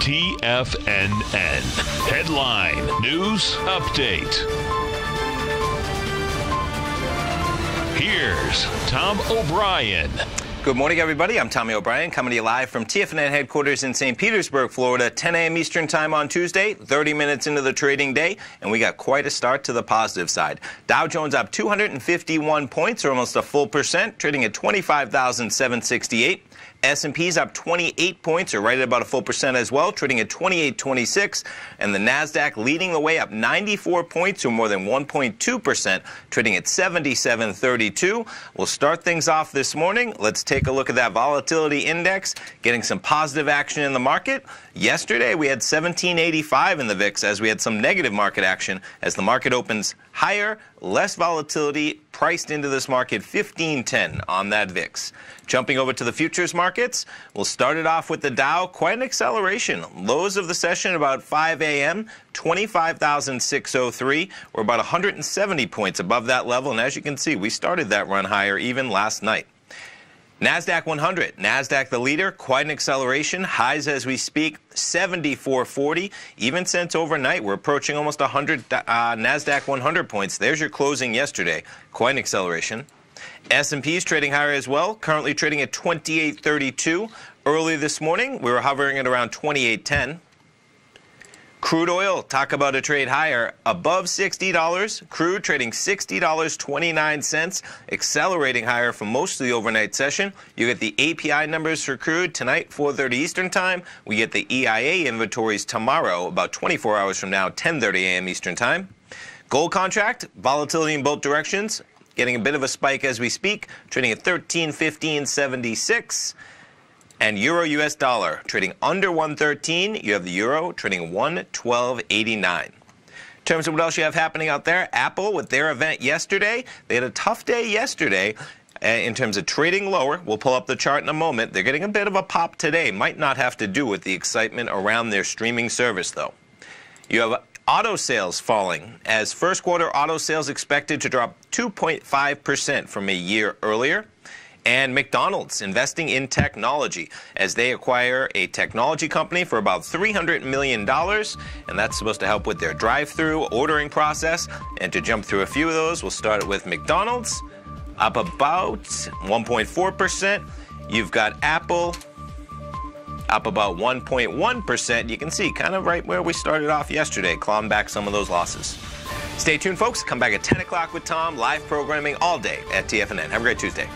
TFNN. Headline News Update. Here's Tom O'Brien. Good morning, everybody. I'm Tommy O'Brien, coming to you live from TFNN headquarters in St. Petersburg, Florida, 10 a.m. Eastern time on Tuesday, 30 minutes into the trading day, and we got quite a start to the positive side. Dow Jones up 251 points, or almost a full percent, trading at 25,768. S&P's up 28 points, or right at about a full percent as well, trading at 2826. And the NASDAQ leading the way up 94 points, or more than 1.2%, trading at 7732. We'll start things off this morning. Let's take a look at that volatility index, getting some positive action in the market. Yesterday, we had 1785 in the VIX as we had some negative market action. As the market opens higher, less volatility priced into this market, 1510 on that VIX. Jumping over to the futures markets, we'll start it off with the Dow. Quite an acceleration. Lows of the session about 5 a.m., 25,603. We're about 170 points above that level, and as you can see, we started that run higher even last night. NASDAQ 100, NASDAQ the leader, quite an acceleration. Highs as we speak, 7440. Even since overnight, we're approaching almost 100 NASDAQ 100 points. There's your closing yesterday. Quite an acceleration. S&P is trading higher as well, currently trading at 2832. Early this morning, we were hovering at around 2810. Crude oil, talk about a trade higher, above $60. Crude trading $60.29, accelerating higher for most of the overnight session. You get the API numbers for crude tonight, 4:30 Eastern time. We get the EIA inventories tomorrow, about 24 hours from now, 10:30 a.m. Eastern time. Gold contract, volatility in both directions, getting a bit of a spike as we speak, trading at 13.1576. And Euro US dollar trading under 113. You have the Euro trading 112.89. In terms of what else you have happening out there, Apple with their event yesterday. They had a tough day yesterday in terms of trading lower. We'll pull up the chart in a moment. They're getting a bit of a pop today. Might not have to do with the excitement around their streaming service, though. You have auto sales falling, as first quarter auto sales expected to drop 2.5% from a year earlier. And McDonald's investing in technology as they acquire a technology company for about $300 million. And that's supposed to help with their drive-through ordering process. And to jump through a few of those, we'll start with McDonald's, up about 1.4%. You've got Apple, up about 1.1%. You can see kind of right where we started off yesterday, clawing back some of those losses. Stay tuned, folks. Come back at 10 o'clock with Tom. Live programming all day at TFNN. Have a great Tuesday.